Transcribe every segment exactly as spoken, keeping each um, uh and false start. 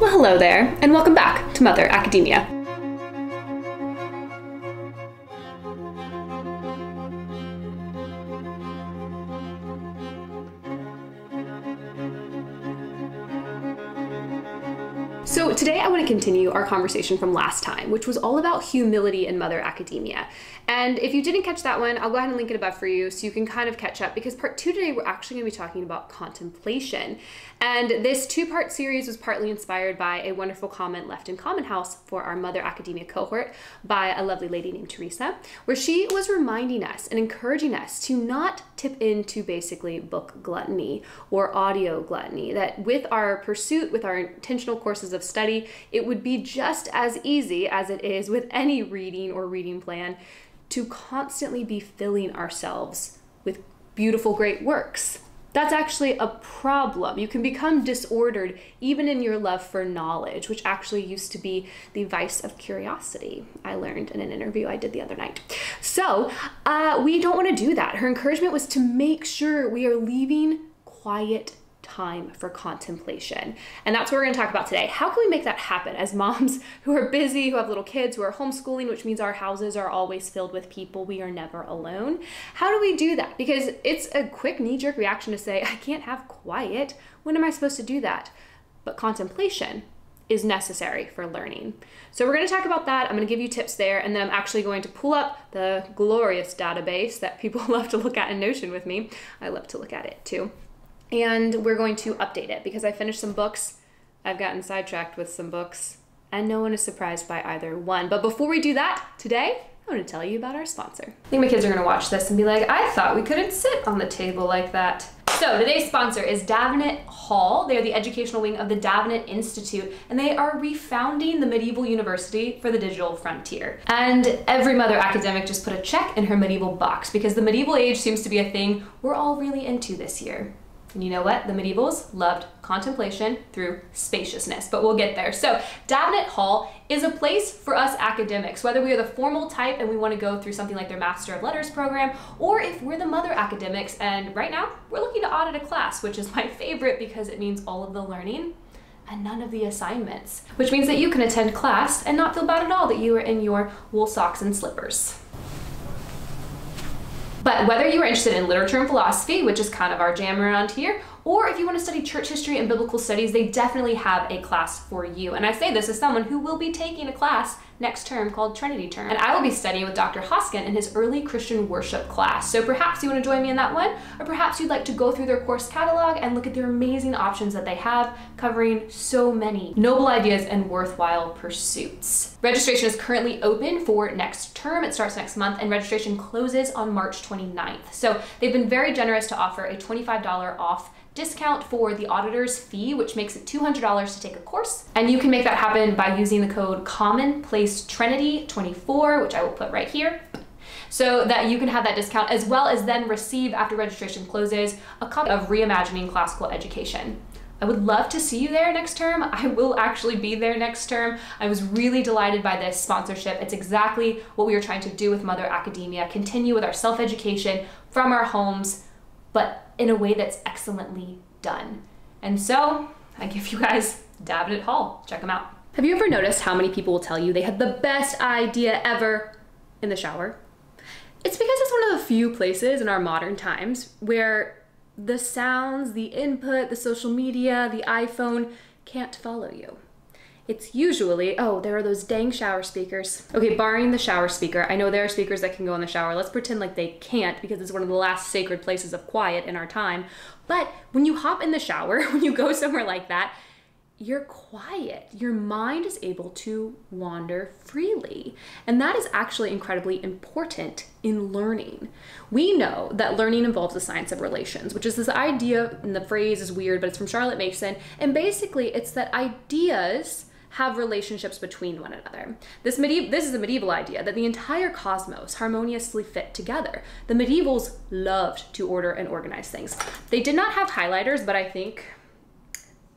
Well, hello there, and welcome back to Mother Academia. So today I want to continue our conversation from last time, which was all about humility in Mother Academia. And if you didn't catch that one, I'll go ahead and link it above for you so you can kind of catch up, because part two today, we're actually going to be talking about contemplation. And this two-part series was partly inspired by a wonderful comment left in Common House for our Mother Academia cohort by a lovely lady named Teresa, where she was reminding us and encouraging us to not tip into basically book gluttony or audio gluttony, that with our pursuit, with our intentional courses of study, it would be just as easy as it is with any reading or reading plan to constantly be filling ourselves with beautiful, great works. That's actually a problem. You can become disordered even in your love for knowledge, which actually used to be the vice of curiosity, I learned in an interview I did the other night. So uh, we don't want to do that. Her encouragement was to make sure we are leaving quiet time for contemplation. And that's what we're going to talk about today. How can we make that happen as moms who are busy, who have little kids, who are homeschooling, which means our houses are always filled with people. We are never alone. How do we do that? Because it's a quick knee-jerk reaction to say, I can't have quiet. When am I supposed to do that? But contemplation is necessary for learning. So we're going to talk about that. I'm going to give you tips there, and then I'm actually going to pull up the glorious database that people love to look at in Notion with me. I love to look at it too. And we're going to update it because I finished some books. I've gotten sidetracked with some books, and no one is surprised by either one. But before we do that, today, I want to tell you about our sponsor. I think my kids are going to watch this and be like, I thought we couldn't sit on the table like that. So today's sponsor is Davenant Hall. They are the educational wing of the Davenant Institute, and they are refounding the medieval university for the digital frontier. And every mother academic just put a check in her medieval box, because the medieval age seems to be a thing we're all really into this year. And you know what? The medievals loved contemplation through spaciousness, but we'll get there. So Davenant Hall is a place for us academics, whether we are the formal type and we want to go through something like their Master of Letters program, or if we're the mother academics, and right now we're looking to audit a class, which is my favorite because it means all of the learning and none of the assignments, which means that you can attend class and not feel bad at all that you are in your wool socks and slippers. But whether you are interested in literature and philosophy, which is kind of our jam around here, or if you want to study church history and biblical studies, they definitely have a class for you. And I say this as someone who will be taking a class next term called Trinity term. And I will be studying with Doctor Hoskin in his early Christian worship class. So perhaps you want to join me in that one, or perhaps you'd like to go through their course catalog and look at their amazing options that they have, covering so many noble ideas and worthwhile pursuits. Registration is currently open for next term. It starts next month, and registration closes on March twenty-ninth. So they've been very generous to offer a twenty-five dollars off discount for the auditor's fee, which makes it two hundred dollars to take a course. And you can make that happen by using the code COMMONPLACETRINITY twenty-four, which I will put right here, so that you can have that discount, as well as then receive, after registration closes, a copy of Reimagining Classical Education. I would love to see you there next term. I will actually be there next term. I was really delighted by this sponsorship. It's exactly what we were trying to do with Mother Academia, continue with our self-education from our homes, but in a way that's excellently done. And so I give you guys Davenant Hall. Check them out. Have you ever noticed how many people will tell you they had the best idea ever in the shower? It's because it's one of the few places in our modern times where the sounds, the input, the social media, the iPhone can't follow you. It's usually, oh, there are those dang shower speakers. Okay, barring the shower speaker, I know there are speakers that can go in the shower. Let's pretend like they can't, because it's one of the last sacred places of quiet in our time. But when you hop in the shower, when you go somewhere like that, you're quiet. Your mind is able to wander freely. And that is actually incredibly important in learning. We know that learning involves the science of relations, which is this idea, and the phrase is weird, but it's from Charlotte Mason. And basically it's that ideas have relationships between one another. This, this is a medieval idea that the entire cosmos harmoniously fit together. The medievals loved to order and organize things. They did not have highlighters, but I think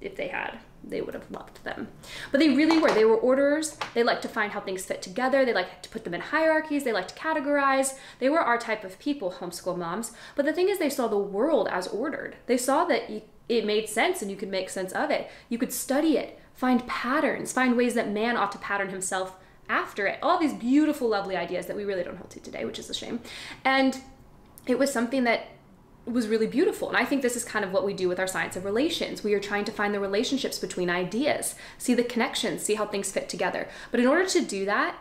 if they had, they would have loved them. But they really were. They were orderers. They liked to find how things fit together. They liked to put them in hierarchies. They liked to categorize. They were our type of people, homeschool moms. But the thing is, they saw the world as ordered. They saw that it made sense and you could make sense of it. You could study it, find patterns, find ways that man ought to pattern himself after it. All these beautiful, lovely ideas that we really don't hold to today, which is a shame. And it was something that was really beautiful. And I think this is kind of what we do with our science of relations. We are trying to find the relationships between ideas, see the connections, see how things fit together. But in order to do that,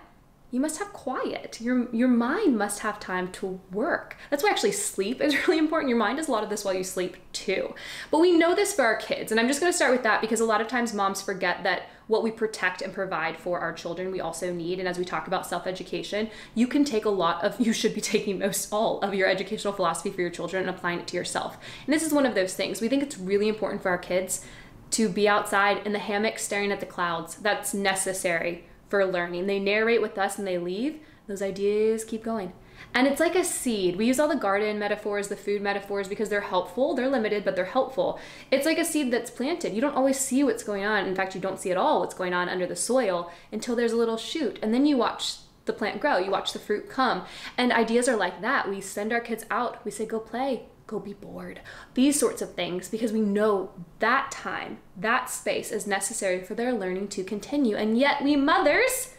you must have quiet. Your, your mind must have time to work. That's why actually sleep is really important. Your mind does a lot of this while you sleep too. But we know this for our kids. And I'm just gonna start with that because a lot of times moms forget that what we protect and provide for our children, we also need. And as we talk about self-education, you can take a lot of, you should be taking most all of your educational philosophy for your children and applying it to yourself. And this is one of those things. We think it's really important for our kids to be outside in the hammock staring at the clouds. That's necessary for learning. They narrate with us and they leave. Those ideas keep going. And it's like a seed. We use all the garden metaphors, the food metaphors, because they're helpful. They're limited, but they're helpful. It's like a seed that's planted. You don't always see what's going on. In fact, you don't see at all what's going on under the soil until there's a little shoot. And then you watch the plant grow. You watch the fruit come. And ideas are like that. We send our kids out. We say, go play, go be bored. These sorts of things, because we know that time, that space is necessary for their learning to continue. And yet we mothers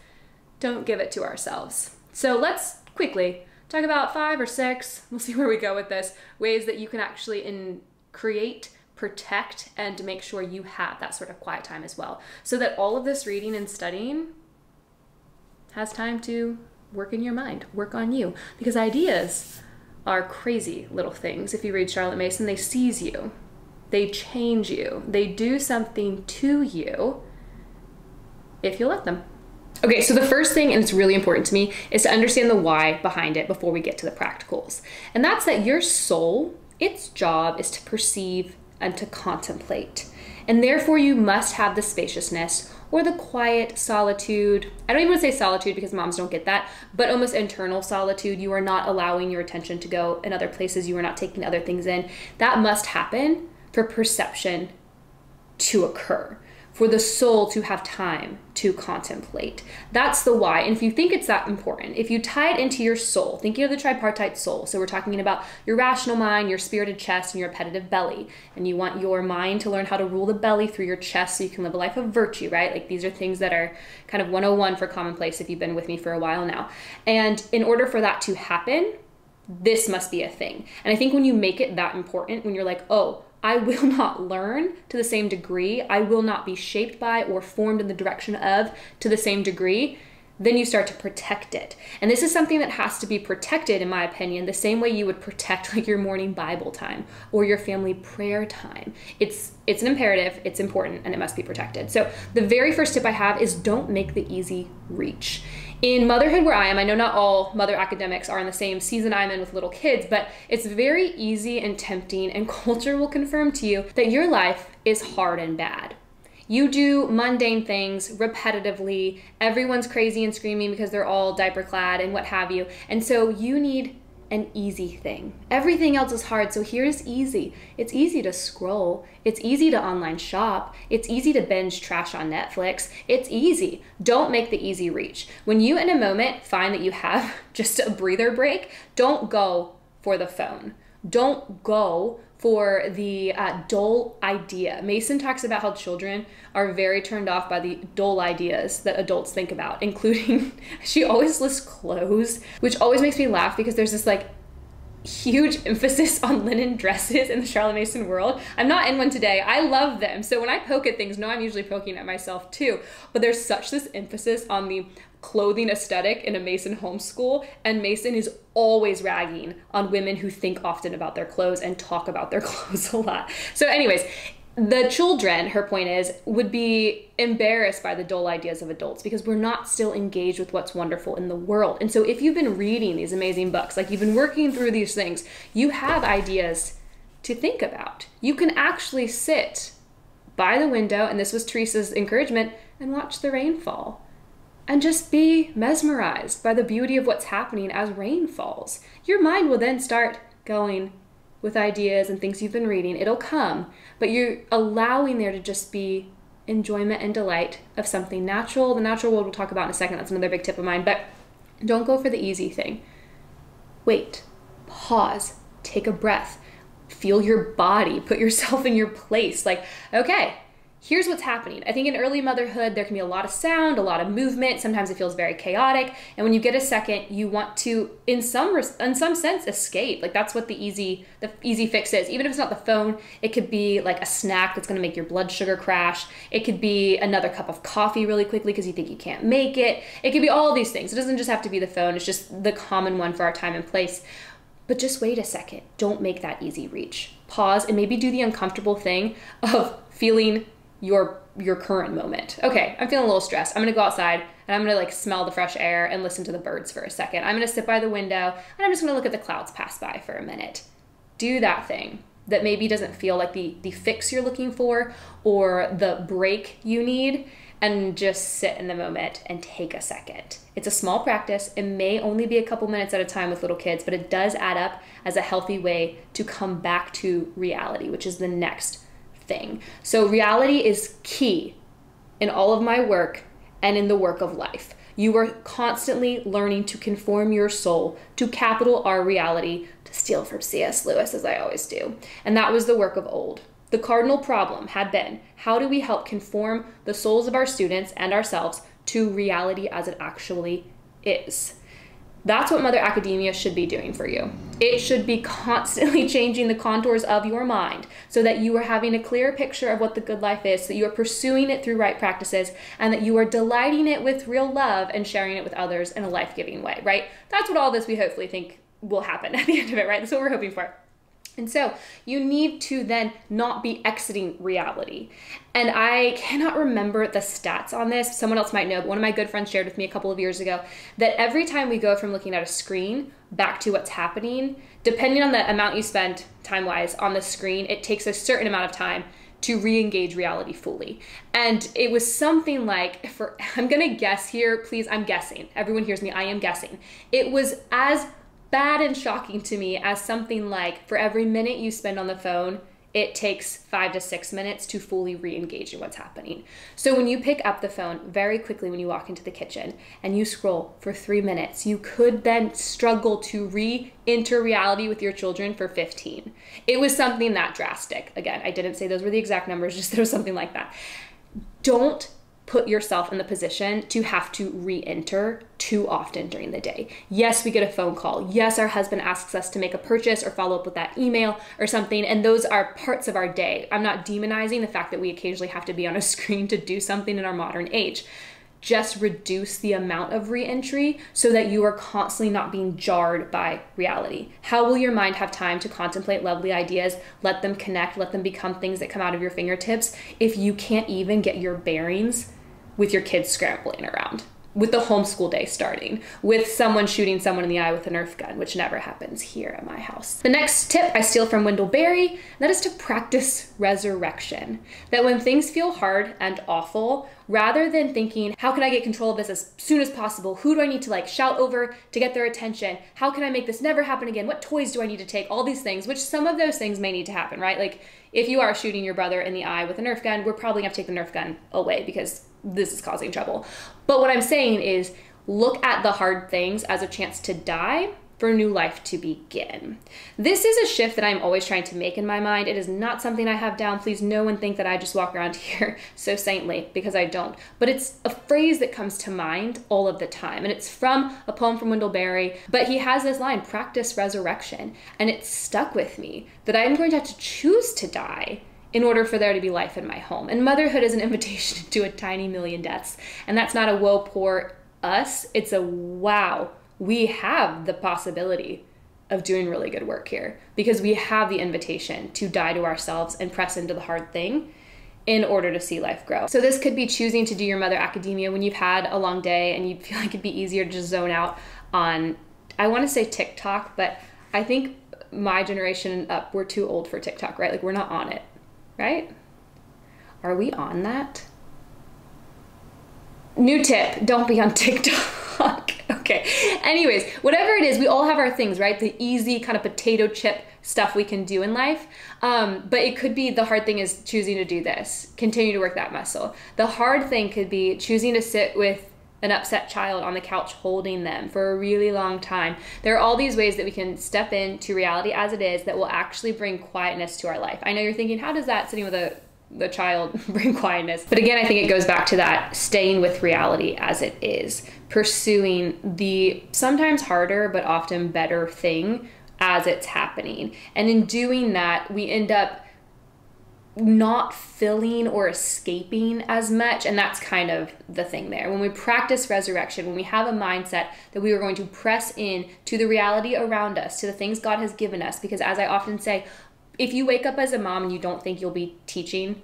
don't give it to ourselves. So let's quickly talk about five or six, we'll see where we go with this, ways that you can actually in create, protect, and make sure you have that sort of quiet time as well. So that all of this reading and studying has time to work in your mind, work on you. Because ideas are crazy little things. If you read Charlotte Mason, they seize you, they change you, they do something to you if you let them. Okay, so the first thing, and it's really important to me, is to understand the why behind it before we get to the practicals. And that's that your soul, its job is to perceive and to contemplate. And therefore you must have the spaciousness or the quiet solitude. I don't even want to say solitude because moms don't get that, but almost internal solitude. You are not allowing your attention to go in other places. You are not taking other things in. That must happen for perception to occur, for the soul to have time to contemplate. That's the why. And if you think it's that important, if you tie it into your soul, thinking of the tripartite soul, so we're talking about your rational mind, your spirited chest, and your appetitive belly, and you want your mind to learn how to rule the belly through your chest so you can live a life of virtue, right? Like these are things that are kind of one oh one for commonplace if you've been with me for a while now. And in order for that to happen, this must be a thing. And I think when you make it that important, when you're like, oh, I will not learn to the same degree, I will not be shaped by or formed in the direction of to the same degree, then you start to protect it. And this is something that has to be protected, in my opinion, the same way you would protect like your morning Bible time or your family prayer time. It's, it's an imperative, it's important, and it must be protected. So the very first tip I have is don't make the easy reach. In motherhood where I am, I know not all mother academics are in the same season I'm in with little kids, but it's very easy and tempting, and culture will confirm to you that your life is hard and bad. You do mundane things repetitively. Everyone's crazy and screaming because they're all diaper clad and what have you. And so you need an easy thing. Everything else is hard, so here's easy. It's easy to scroll. It's easy to online shop. It's easy to binge trash on Netflix. It's easy. Don't make the easy reach. When you in a moment find that you have just a breather break, don't go for the phone. Don't go for the uh, dull idea. Mason talks about how children are very turned off by the dull ideas that adults think about, including, she always lists clothes, which always makes me laugh because there's this like huge emphasis on linen dresses in the Charlotte Mason world. I'm not in one today, I love them. So when I poke at things, no, I'm usually poking at myself too, but there's such this emphasis on the clothing aesthetic in a Mason homeschool, and Mason is always ragging on women who think often about their clothes and talk about their clothes a lot. So anyways, the children, her point is, would be embarrassed by the dull ideas of adults because we're not still engaged with what's wonderful in the world. And so if you've been reading these amazing books, like you've been working through these things, you have ideas to think about. You can actually sit by the window, and this was Teresa's encouragement, and watch the rainfall. And just be mesmerized by the beauty of what's happening as rain falls. Your mind will then start going with ideas and things you've been reading. It'll come, but you're allowing there to just be enjoyment and delight of something natural. The natural world we'll talk about in a second. That's another big tip of mine, but don't go for the easy thing. Wait, pause, take a breath, feel your body, put yourself in your place. Like, okay, here's what's happening. I think in early motherhood, there can be a lot of sound, a lot of movement. Sometimes it feels very chaotic. And when you get a second, you want to, in some in some sense, escape. Like that's what the easy, the easy fix is. Even if it's not the phone, it could be like a snack that's gonna make your blood sugar crash. It could be another cup of coffee really quickly because you think you can't make it. It could be all these things. It doesn't just have to be the phone. It's just the common one for our time and place. But just wait a second. Don't make that easy reach. Pause and maybe do the uncomfortable thing of feeling your your current moment. Okay, I'm feeling a little stressed. I'm gonna go outside and I'm gonna like smell the fresh air and listen to the birds for a second. I'm gonna sit by the window and I'm just gonna look at the clouds pass by for a minute. Do that thing that maybe doesn't feel like the, the fix you're looking for or the break you need, and just sit in the moment and take a second. It's a small practice. It may only be a couple minutes at a time with little kids, but it does add up as a healthy way to come back to reality, which is the next thing. So reality is key in all of my work and in the work of life. You are constantly learning to conform your soul to capital R reality, to steal from C S Lewis, as I always do. And that was the work of old. The cardinal problem had been, how do we help conform the souls of our students and ourselves to reality as it actually is? That's what Mother Academia should be doing for you. It should be constantly changing the contours of your mind so that you are having a clearer picture of what the good life is, so that you are pursuing it through right practices, and that you are delighting it with real love and sharing it with others in a life-giving way, right? That's what all this we hopefully think will happen at the end of it, right? That's what we're hoping for. And so you need to then not be exiting reality. And I cannot remember the stats on this. Someone else might know, but one of my good friends shared with me a couple of years ago that every time we go from looking at a screen back to what's happening, depending on the amount you spend time-wise on the screen, it takes a certain amount of time to re-engage reality fully. And it was something like, for, I'm gonna guess here, please, I'm guessing. Everyone hears me, I am guessing. It was as bad and shocking to me as something like, for every minute you spend on the phone, it takes five to six minutes to fully re-engage in what's happening. So when you pick up the phone very quickly when you walk into the kitchen and you scroll for three minutes, you could then struggle to re-enter reality with your children for fifteen. It was something that drastic. Again, I didn't say those were the exact numbers, just there was something like that. Don't put yourself in the position to have to re-enter too often during the day. Yes, we get a phone call. Yes, our husband asks us to make a purchase or follow up with that email or something, and those are parts of our day. I'm not demonizing the fact that we occasionally have to be on a screen to do something in our modern age. Just reduce the amount of re-entry so that you are constantly not being jarred by reality. How will your mind have time to contemplate lovely ideas, let them connect, let them become things that come out of your fingertips if you can't even get your bearings with your kids scrambling around, with the homeschool day starting, with someone shooting someone in the eye with a Nerf gun, which never happens here at my house. The next tip I steal from Wendell Berry, and that is to practice resurrection. That when things feel hard and awful, rather than thinking, how can I get control of this as soon as possible? Who do I need to like shout over to get their attention? How can I make this never happen again? What toys do I need to take? All these things, which some of those things may need to happen, right? Like if you are shooting your brother in the eye with a Nerf gun, we're probably gonna take the Nerf gun away because this is causing trouble. But what I'm saying is look at the hard things as a chance to die for new life to begin. This is a shift that I'm always trying to make in my mind. It is not something I have down. Please no one think that I just walk around here so saintly, because I don't. But it's a phrase that comes to mind all of the time. And it's from a poem from Wendell Berry, but he has this line, practice resurrection. And it stuck with me that I'm going to have to choose to die in order for there to be life in my home. And motherhood is an invitation to a tiny million deaths. And that's not a woe poor us, it's a wow, we have the possibility of doing really good work here because we have the invitation to die to ourselves and press into the hard thing in order to see life grow. So this could be choosing to do your Mother Academia when you've had a long day and you feel like it'd be easier to just zone out on, I wanna say TikTok, but I think my generation and up, we're too old for TikTok, right? Like we're not on it. Right? Are we on that? New tip, don't be on TikTok. Okay. Anyways, whatever it is, we all have our things, right? The easy kind of potato chip stuff we can do in life. Um, but it could be the hard thing is choosing to do this, continue to work that muscle. The hard thing could be choosing to sit with an upset child on the couch holding them for a really long time. There are all these ways that we can step into reality as it is that will actually bring quietness to our life. I know you're thinking, how does that sitting with a the child bring quietness. But again, I think it goes back to that staying with reality as it is, pursuing the sometimes harder but often better thing as it's happening. And in doing that, we end up not filling or escaping as much. And that's kind of the thing there. When we practice resurrection, when we have a mindset that we are going to press in to the reality around us, to the things God has given us, because as I often say, if you wake up as a mom and you don't think you'll be teaching,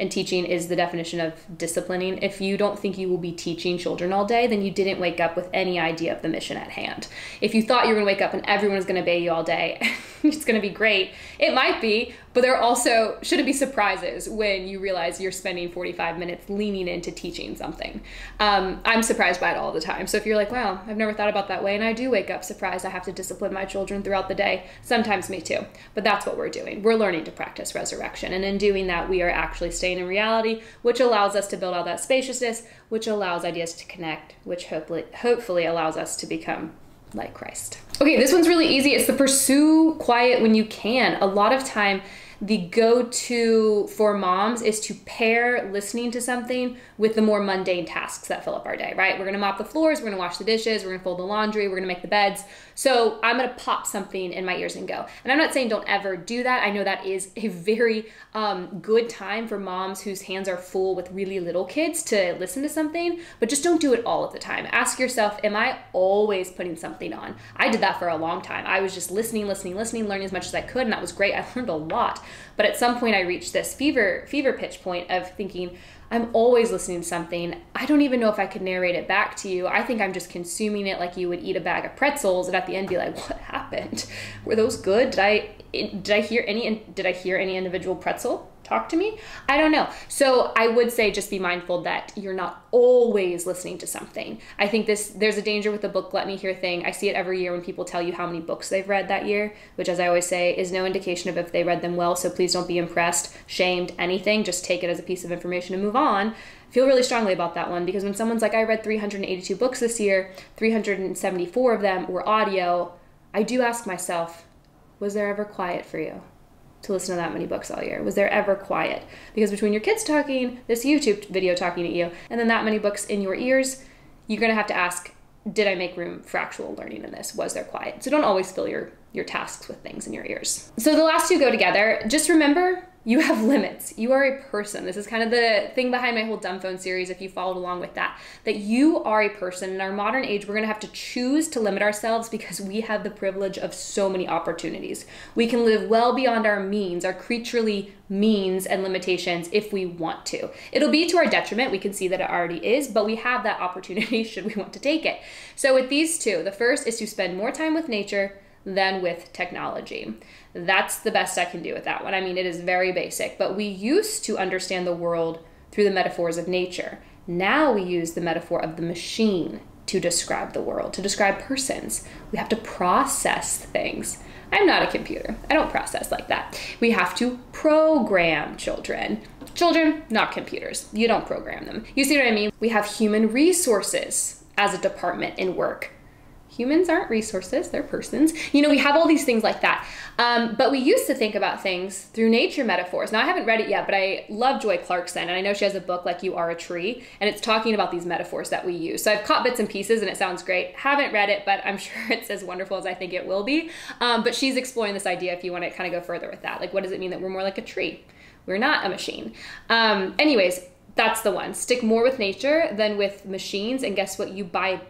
and teaching is the definition of disciplining, if you don't think you will be teaching children all day, then you didn't wake up with any idea of the mission at hand. If you thought you were gonna wake up and everyone's gonna obey you all day, it's gonna be great, it might be, but there also shouldn't be surprises when you realize you're spending forty-five minutes leaning into teaching something. Um, I'm surprised by it all the time. So if you're like, wow, I've never thought about that way, and I do wake up surprised I have to discipline my children throughout the day, sometimes me too, but that's what we're doing. We're learning to practice resurrection, and in doing that, we are actually staying in reality, which allows us to build out that spaciousness, which allows ideas to connect, which hopefully, hopefully allows us to become like Christ. Okay, this one's really easy. It's the pursue quiet when you can. A lot of time, the go-to for moms is to pair listening to something with the more mundane tasks that fill up our day, right? We're gonna mop the floors, we're gonna wash the dishes, we're gonna fold the laundry, we're gonna make the beds. So I'm gonna pop something in my ears and go. And I'm not saying don't ever do that. I know that is a very um, good time for moms whose hands are full with really little kids to listen to something, but just don't do it all of the time. Ask yourself, am I always putting something on? I did that for a long time. I was just listening, listening, listening, learning as much as I could, and that was great. I learned a lot. But at some point I reached this fever fever pitch point of thinking, I'm always listening to something. I don't even know if I could narrate it back to you. I think I'm just consuming it like you would eat a bag of pretzels, and at the end be like, what happened? Were those good? Did I did I hear any did I hear any individual pretzel talk to me? I don't know. So I would say just be mindful that you're not always listening to something. I think this there's a danger with the book let me hear thing. I see it every year when people tell you how many books they've read that year, which, as I always say, is no indication of if they read them well. So please don't be impressed, shamed, anything. Just take it as a piece of information and move on. I feel really strongly about that one, because when someone's like, I read three hundred eighty-two books this year, three hundred seventy-four of them were audio, I do ask myself, was there ever quiet for you to listen to that many books all year? Was there ever quiet? Because between your kids talking, this YouTube video talking at you, and then that many books in your ears, you're gonna have to ask, did I make room for actual learning in this? Was there quiet? So don't always fill your, your tasks with things in your ears. So the last two go together. Just remember, you have limits. You are a person. This is kind of the thing behind my whole Dumb Phone series, if you followed along with that, that you are a person. In our modern age, we're gonna have to choose to limit ourselves because we have the privilege of so many opportunities. We can live well beyond our means, our creaturely means and limitations, if we want to. It'll be to our detriment. We can see that it already is, but we have that opportunity should we want to take it. So with these two, the first is to spend more time with nature than with technology. That's the best I can do with that one. I mean, it is very basic, but we used to understand the world through the metaphors of nature. Now we use the metaphor of the machine to describe the world, to describe persons. We have to process things. I'm not a computer. I don't process like that. We have to program children. Children, not computers. You don't program them. You see what I mean? We have human resources as a department in work. Humans aren't resources, they're persons. You know, we have all these things like that. Um, but we used to think about things through nature metaphors. Now, I haven't read it yet, but I love Joy Clarkson, and I know she has a book, Like You Are a Tree, and it's talking about these metaphors that we use. So I've caught bits and pieces, and it sounds great. Haven't read it, but I'm sure it's as wonderful as I think it will be. Um, but she's exploring this idea if you want to kind of go further with that. Like, what does it mean that we're more like a tree? We're not a machine. Um, anyways, that's the one. Stick more with nature than with machines, and guess what? You buy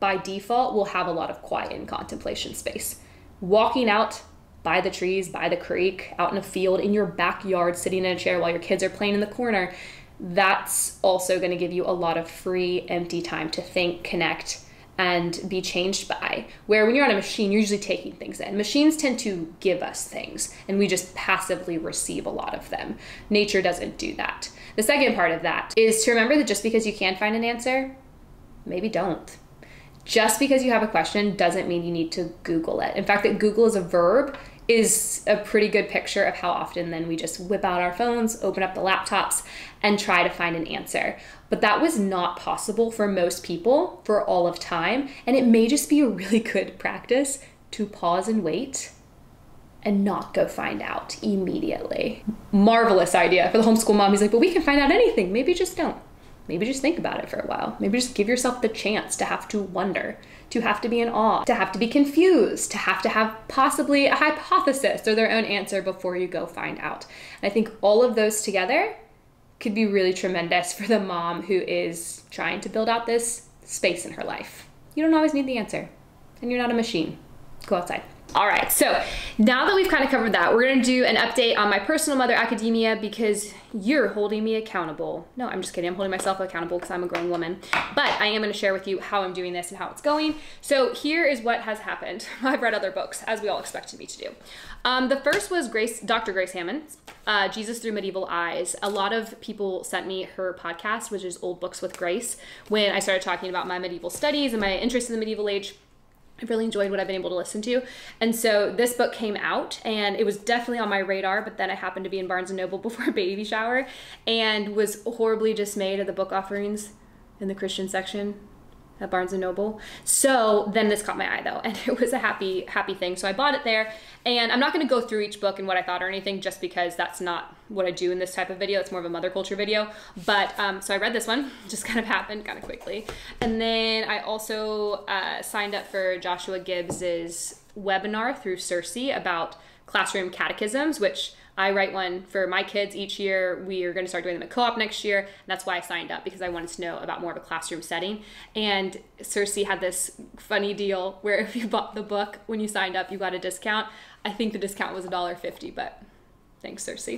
by default, we'll have a lot of quiet and contemplation space. Walking out by the trees, by the creek, out in a field, in your backyard, sitting in a chair while your kids are playing in the corner, that's also going to give you a lot of free, empty time to think, connect, and be changed by. Where when you're on a machine, you're usually taking things in. Machines tend to give us things, and we just passively receive a lot of them. Nature doesn't do that. The second part of that is to remember that just because you can find an answer, maybe don't. Just because you have a question doesn't mean you need to Google it. In fact, that Google is a verb is a pretty good picture of how often then we just whip out our phones, open up the laptops, and try to find an answer. But that was not possible for most people for all of time. And it may just be a really good practice to pause and wait and not go find out immediately. Marvelous idea for the homeschool mom. He's like, but we can find out anything. Maybe just don't. Maybe just think about it for a while. Maybe just give yourself the chance to have to wonder, to have to be in awe, to have to be confused, to have to have possibly a hypothesis or their own answer before you go find out. And I think all of those together could be really tremendous for the mom who is trying to build out this space in her life. You don't always need the answer, and you're not a machine. Go outside. All right, so now that we've kind of covered that, we're gonna do an update on my personal Mother Academia because you're holding me accountable. No, I'm just kidding, I'm holding myself accountable because I'm a grown woman. But I am gonna share with you how I'm doing this and how it's going. So here is what has happened. I've read other books, as we all expected me to do. Um, the first was Grace, Doctor Grace Hammond's uh, Jesus Through Medieval Eyes. A lot of people sent me her podcast, which is Old Books with Grace, when I started talking about my medieval studies and my interest in the medieval age. I've really enjoyed what I've been able to listen to. And so this book came out and it was definitely on my radar, but then I happened to be in Barnes and Noble before a baby shower and was horribly dismayed at the book offerings in the Christian section at Barnes and Noble. So then this caught my eye though, and it was a happy, happy thing. So I bought it there, and I'm not gonna go through each book and what I thought or anything just because that's not what I do in this type of video. It's more of a mother culture video. But um, so I read this one, just kind of happened kind of quickly. And then I also uh, signed up for Joshua Gibbs's webinar through Circe about classroom catechisms, which I write one for my kids each year. We are gonna start doing them at co-op next year. And that's why I signed up, because I wanted to know about more of a classroom setting. And Circe had this funny deal where if you bought the book, when you signed up, you got a discount. I think the discount was a dollar fifty, but thanks, Circe.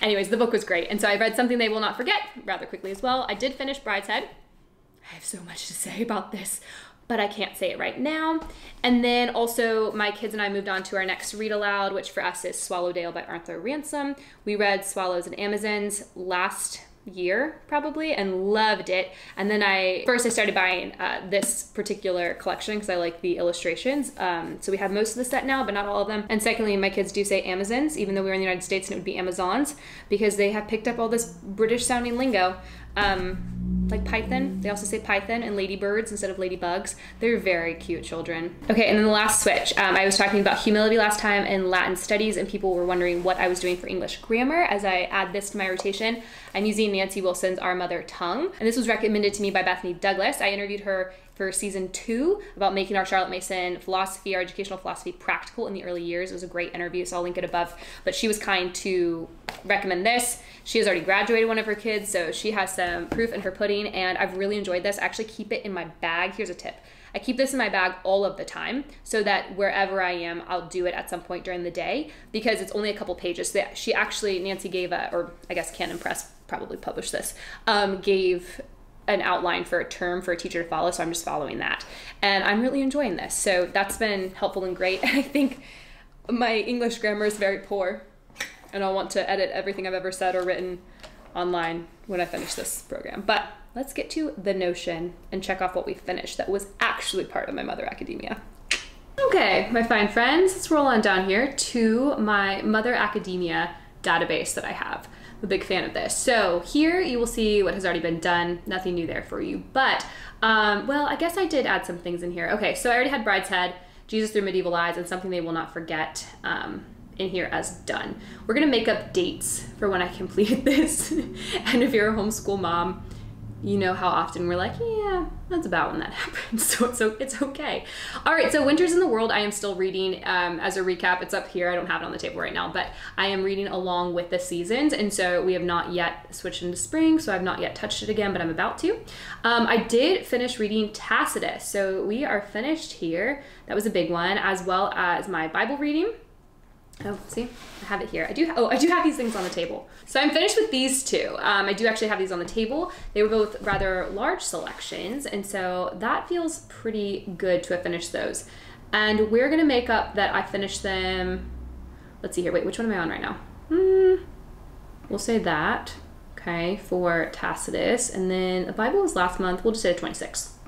Anyways, the book was great. And so I read Something They Will Not Forget rather quickly as well. I did finish Brideshead. I have so much to say about this, but I can't say it right now. And then also my kids and I moved on to our next read aloud, which for us is Swallowdale by Arthur Ransome. We read Swallows and Amazons last year probably and loved it. And then I, first I started buying uh, this particular collection because I like the illustrations. Um, so we have most of the set now, but not all of them. And secondly, my kids do say Amazons, even though we were in the United States and it would be Amazons, because they have picked up all this British sounding lingo. Um, like python. They also say python and ladybirds instead of ladybugs. They're very cute children. Okay, and then the last switch. Um, I was talking about humility last time and Latin studies, and people were wondering what I was doing for English grammar. As I add this to my rotation, I'm using Nancy Wilson's Our Mother Tongue, and this was recommended to me by Bethany Douglas. I interviewed her for season two about making our Charlotte Mason philosophy, our educational philosophy, practical in the early years. It was a great interview, so I'll link it above. But she was kind to recommend this. She has already graduated one of her kids, so she has some proof in her pudding, and I've really enjoyed this. I actually keep it in my bag. Here's a tip. I keep this in my bag all of the time so that wherever I am, I'll do it at some point during the day, because it's only a couple pages. She actually, Nancy gave a, or I guess Canon Press probably published this, um, gave an outline for a term for a teacher to follow, so I'm just following that. And I'm really enjoying this, so that's been helpful and great. And I think my English grammar is very poor, and I'll want to edit everything I've ever said or written online when I finish this program. But let's get to the Notion and check off what we finished that was actually part of my Mother Academia. Okay, my fine friends, let's roll on down here to my Mother Academia database that I have. I'm a big fan of this. So here you will see what has already been done. Nothing new there for you, but um, well, I guess I did add some things in here. Okay, so I already had Brideshead, Jesus Through Medieval Eyes, and Something They Will Not Forget um, in here as done. We're gonna make up dates for when I completed this. And if you're a homeschool mom, you know how often we're like, yeah, that's about when that happens. So, so it's okay. All right, so Winters in the World, I am still reading um, as a recap. It's up here. I don't have it on the table right now, but I am reading along with the seasons. And so we have not yet switched into spring, so I've not yet touched it again, but I'm about to. Um, I did finish reading Tacitus. So we are finished here. That was a big one, as well as my Bible reading. Oh, see, I have it here. I do, oh, I do have these things on the table. So I'm finished with these two. Um, I do actually have these on the table. They were both rather large selections, and so that feels pretty good to have finished those. And we're gonna make up that I finished them. Let's see here, wait, which one am I on right now? Hmm, we'll say that, okay, for Tacitus. And then the Bible was last month, we'll just say the twenty-sixth.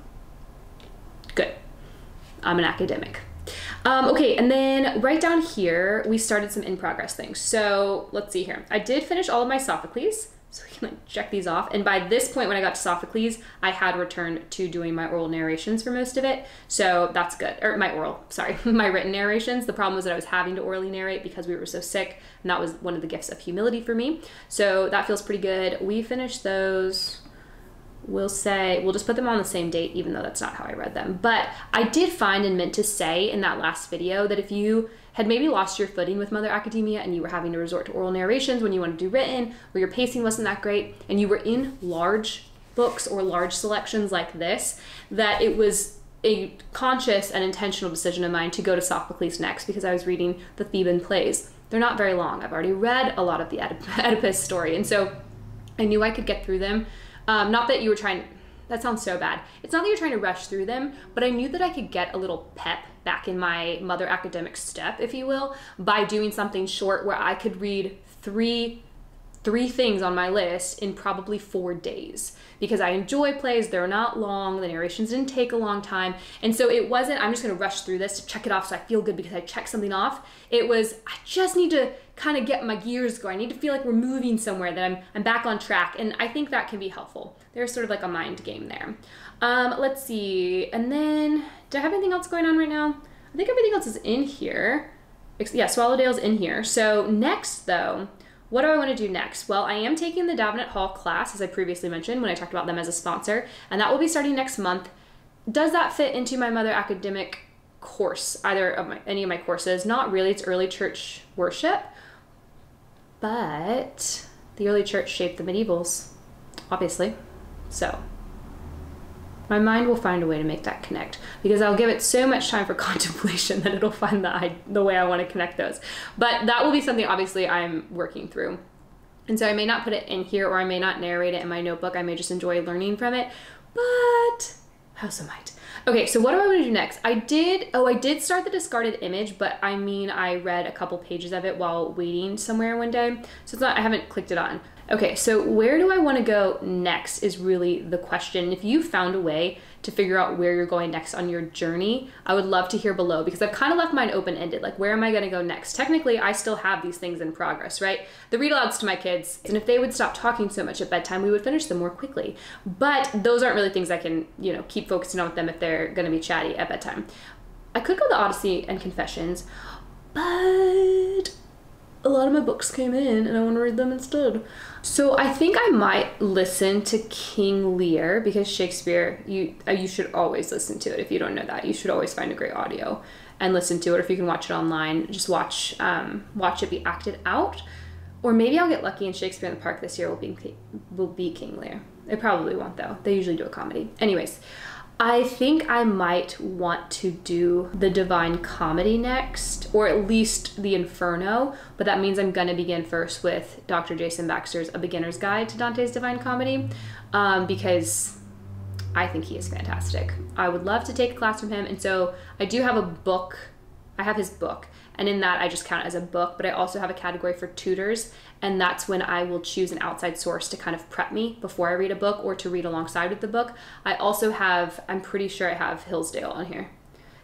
Good, I'm an academic. Um, okay, and then right down here, we started some in progress things. So let's see here. I did finish all of my Sophocles. So we can like check these off. And by this point, when I got to Sophocles, I had returned to doing my oral narrations for most of it. So that's good. Or my oral, sorry, my written narrations. The problem was that I was having to orally narrate because we were so sick. And that was one of the gifts of humility for me. So that feels pretty good. We finished those. We'll say, we'll just put them on the same date, even though that's not how I read them. But I did find and meant to say in that last video that if you had maybe lost your footing with Mother Academia and you were having to resort to oral narrations when you wanted to do written, or your pacing wasn't that great, and you were in large books or large selections like this, that it was a conscious and intentional decision of mine to go to Sophocles next because I was reading the Theban plays. They're not very long. I've already read a lot of the Oedip- Oedipus story, and so I knew I could get through them. Um, not that you were trying, that sounds so bad. It's not that you're trying to rush through them, but I knew that I could get a little pep back in my Mother Academic step, if you will, by doing something short where I could read three three things on my list in probably four days because I enjoy plays. They're not long. The narrations didn't take a long time. And so it wasn't, I'm just going to rush through this to check it off so I feel good because I checked something off. It was, I just need to kind of get my gears going. I need to feel like we're moving somewhere, that I'm, I'm back on track. And I think that can be helpful. There's sort of like a mind game there. Um, let's see. And then, do I have anything else going on right now? I think everything else is in here. Yeah, Swallowdale's in here. So next though, what do I want to do next? Well, I am taking the Davenant Hall class, as I previously mentioned when I talked about them as a sponsor, and that will be starting next month. Does that fit into my Mother Academic course, either of my, any of my courses? Not really, it's early church worship, but the early church shaped the medievals, obviously. So my mind will find a way to make that connect because I'll give it so much time for contemplation that it'll find the, the way I want to connect those. But that will be something obviously I'm working through. And so I may not put it in here or I may not narrate it in my notebook. I may just enjoy learning from it, but I also might. Okay, so what do I want to do next? I did, oh, I did start the discarded image, but I mean, I read a couple pages of it while waiting somewhere one day. So it's not, I haven't clicked it on. Okay, so where do I want to go next is really the question. If you found a way to figure out where you're going next on your journey, I would love to hear below because I've kind of left mine open-ended. Like, where am I going to go next? Technically, I still have these things in progress, right? The read-alouds to my kids, and if they would stop talking so much at bedtime, we would finish them more quickly. But those aren't really things I can, you know, keep focusing on with them if they're going to be chatty at bedtime. I could go the Odyssey and Confessions, but a lot of my books came in and I want to read them instead. So I think I might listen to King Lear because Shakespeare, you you should always listen to it. If you don't know that, you should always find a great audio and listen to it. Or if you can watch it online, just watch um, watch it be acted out. Or maybe I'll get lucky and Shakespeare in the Park this year will be, will be King Lear. It probably won't though. They usually do a comedy. Anyways, I think I might want to do the Divine Comedy next, or at least the Inferno, but that means I'm gonna begin first with Doctor Jason Baxter's A Beginner's Guide to Dante's Divine Comedy, um, because I think he is fantastic. I would love to take a class from him, and so I do have a book, I have his book, and in that I just count it as a book, but I also have a category for tutors, and that's when I will choose an outside source to kind of prep me before I read a book or to read alongside with the book. I also have, I'm pretty sure I have Hillsdale on here.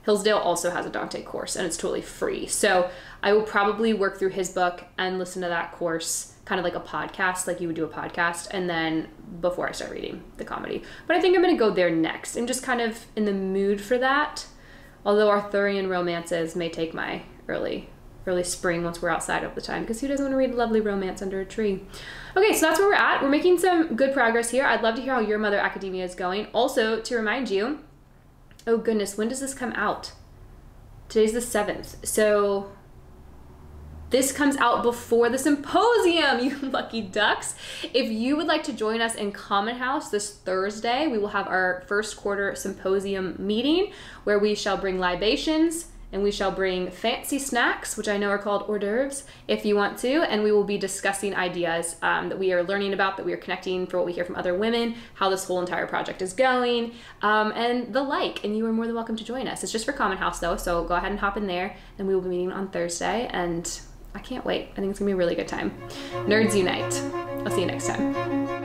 Hillsdale also has a Dante course and it's totally free. So I will probably work through his book and listen to that course, kind of like a podcast, like you would do a podcast, and then before I start reading the comedy. But I think I'm gonna go there next. I'm just kind of in the mood for that. Although Arthurian romances may take my early, early spring once we're outside all the time, because who doesn't want to read a lovely romance under a tree? Okay, so that's where we're at. We're making some good progress here. I'd love to hear how your Mother Academia is going. Also, to remind you, oh goodness, when does this come out? Today's the seventh, so this comes out before the symposium, you lucky ducks. If you would like to join us in Common House this Thursday, we will have our first quarter symposium meeting where we shall bring libations and we shall bring fancy snacks, which I know are called hors d'oeuvres, if you want to, and we will be discussing ideas um, that we are learning about, that we are connecting for what we hear from other women, how this whole entire project is going, um, and the like, and you are more than welcome to join us. It's just for Common House though, so go ahead and hop in there, and we will be meeting on Thursday, and I can't wait. I think it's gonna be a really good time. Nerds unite. I'll see you next time.